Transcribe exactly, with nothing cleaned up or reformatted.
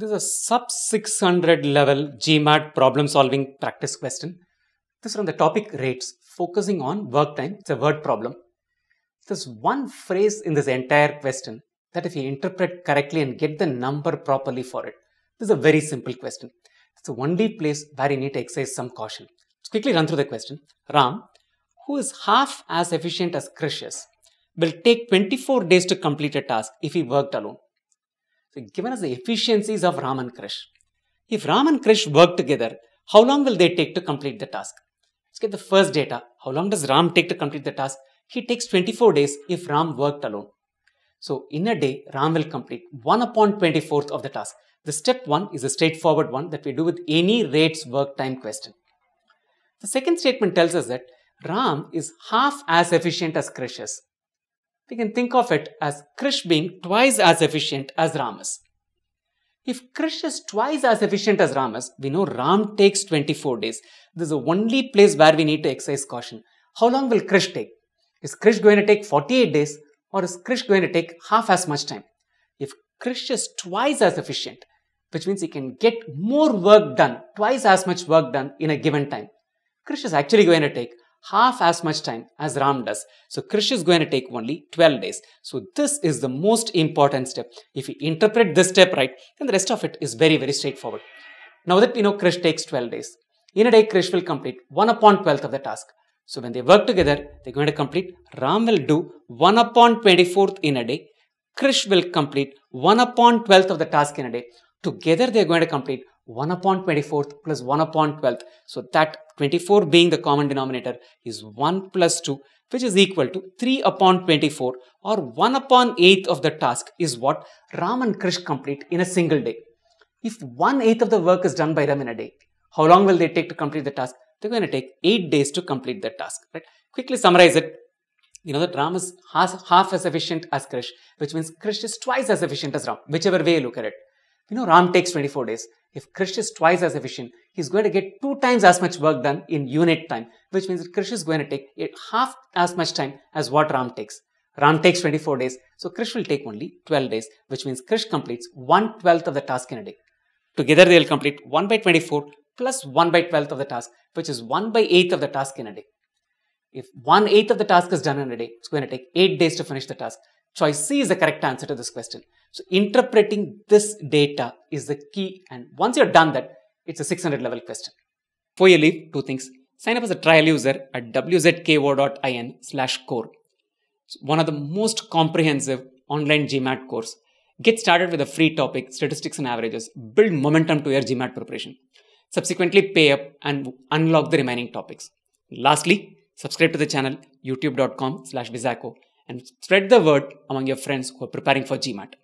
This is a sub six hundred level G MAT problem solving practice question. This is from the topic rates, focusing on work time. It's a word problem. There's one phrase in this entire question that if you interpret correctly and get the number properly for it, this is a very simple question. It's the only place where you need to exercise some caution. Let's quickly run through the question. Ram, who is half as efficient as Krish is, will take twenty-four days to complete a task if he worked alone. So given us the efficiencies of Ram and Krish. If Ram and Krish work together, how long will they take to complete the task? Let's get the first data. How long does Ram take to complete the task? He takes twenty-four days if Ram worked alone. So in a day, Ram will complete one upon twenty-fourth of the task. The step one is a straightforward one that we do with any rates work time question. The second statement tells us that Ram is half as efficient as Krish is. We can think of it as Krish being twice as efficient as Ram is. If Krish is twice as efficient as Ram is, we know Ram takes twenty-four days. This is the only place where we need to exercise caution. How long will Krish take? Is Krish going to take forty-eight days or is Krish going to take half as much time? If Krish is twice as efficient, which means he can get more work done, twice as much work done in a given time. Krish is actually going to take half as much time as Ram does. So Krish is going to take only twelve days. So this is the most important step. If you interpret this step right, then the rest of it is very, very straightforward. Now that we know Krish takes twelve days, in a day Krish will complete one upon twelfth of the task. So when they work together, they're going to complete. Ram will do one upon twenty-fourth in a day. Krish will complete one upon twelfth of the task in a day. Together they're going to complete one upon twenty-fourth plus one upon twelfth. So that twenty-four being the common denominator is one plus two, which is equal to three upon twenty-four, or one upon eighth of the task is what Ram and Krish complete in a single day. If one eighth of the work is done by them in a day, how long will they take to complete the task? They're going to take eight days to complete the task. Right? Quickly summarize it. You know that Ram is half, half as efficient as Krish, which means Krish is twice as efficient as Ram, whichever way you look at it. You know, Ram takes twenty-four days. If Krish is twice as efficient, he's going to get two times as much work done in unit time, which means that Krish is going to take half as much time as what Ram takes. Ram takes twenty-four days, so Krish will take only twelve days, which means Krish completes one twelfth of the task in a day. Together, they'll complete one by twenty-four plus one by twelfth of the task, which is one by eighth of the task in a day. If one eighth of the task is done in a day, it's going to take eight days to finish the task. Choice C is the correct answer to this question. So interpreting this data is the key, and once you're done that, it's a six hundred level question. Before you leave, two things. Sign up as a trial user at w z k o dot i n slash core. It's one of the most comprehensive online G MAT course. Get started with a free topic, statistics and averages. Build momentum to your G MAT preparation. Subsequently pay up and unlock the remaining topics. Lastly, subscribe to the channel youtube dot com slash wizako and spread the word among your friends who are preparing for G MAT.